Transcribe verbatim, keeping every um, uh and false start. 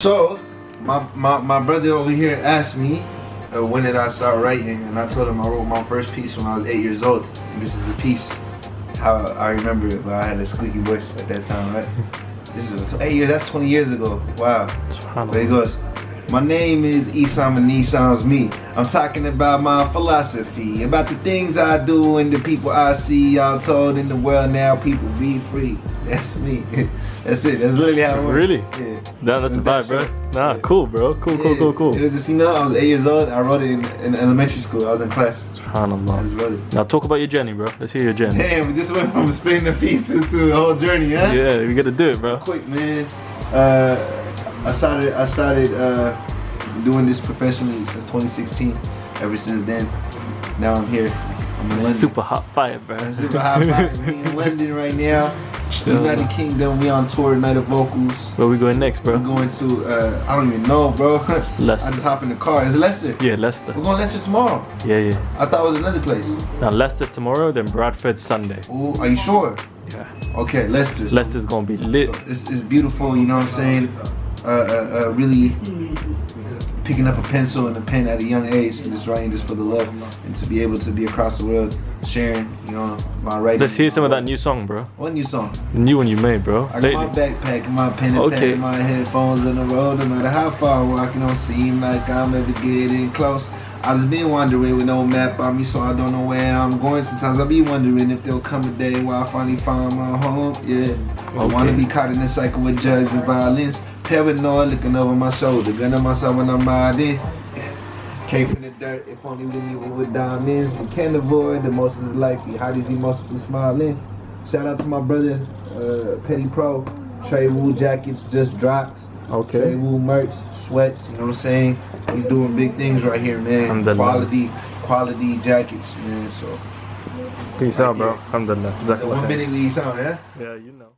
So, my, my, my brother over here asked me uh, when did I start writing, and I told him I wrote my first piece when I was eight years old. And this is a piece, how I remember it, but I had a squeaky voice at that time, right? This is eight years, that's twenty years ago, wow. There it goes. My name is Esam and Nissan's me. I'm talking about my philosophy, about the things I do and the people I see. Y'all told in the world now, people be free. That's me. That's it. That's literally how it works. Really? Yeah. No, that's a vibe, bro. Nah, yeah. Cool, bro. Cool, yeah. cool, cool, cool. It was just, you know, I was eight years old. I wrote it in, in elementary school. I was in class. SubhanAllah. I just wrote it. Now talk about your journey, bro. Let's hear your journey. Damn, we just went from splitting the pieces to the whole journey, huh? Yeah, we gotta do it, bro. Quick, man. Uh. I started I started uh, doing this professionally since twenty sixteen. Ever since then, now I'm here. I'm in London. Super hot fire, bro. Super hot fire. We in London right now. Sure. United Kingdom. We on tour. Night of Vocals. Where we going next, bro? We're going to uh, I don't even know, bro. Leicester. I just hop in the car. Is it Leicester? Yeah, Leicester. We're going to Leicester tomorrow. Yeah, yeah. I thought it was another place. Now Leicester tomorrow, then Bradford Sunday. Ooh, are you sure? Yeah. Okay, Leicester. Leicester's gonna be lit. So it's, it's beautiful. You know what I'm saying? Uh, uh, uh, really picking up a pencil and a pen at a young age and just writing just for the love and to be able to be across the world sharing, you know, my writing. Let's hear some of that new song, bro. What new song? The new one you made, bro. I got my backpack and my pen and okay. pad and my headphones on the road. No matter how far I walk, it don't seem like I'm ever getting close. I just been wandering with no map on me, so I don't know where I'm going. Sometimes I be wondering if there'll come a day where I finally find my home. Yeah, okay. I wanna be caught in a cycle with drugs and violence. Paranoid, looking over my shoulder, gun on myself when I'm riding. Cape in the dirt, if only we leave it with diamonds. We can't avoid the emotions of life. We hide these emotions from smiling. Shout out to my brother, uh, Petty Pro. Trey Wu jackets just dropped. Okay. Trey Wu merch, sweats, you know what I'm saying? He's doing big things right here, man. Quality, quality jackets, man, so. Peace like out, it. Bro. Alhamdulillah. Exactly. One minute, we sound, yeah? Yeah, you know.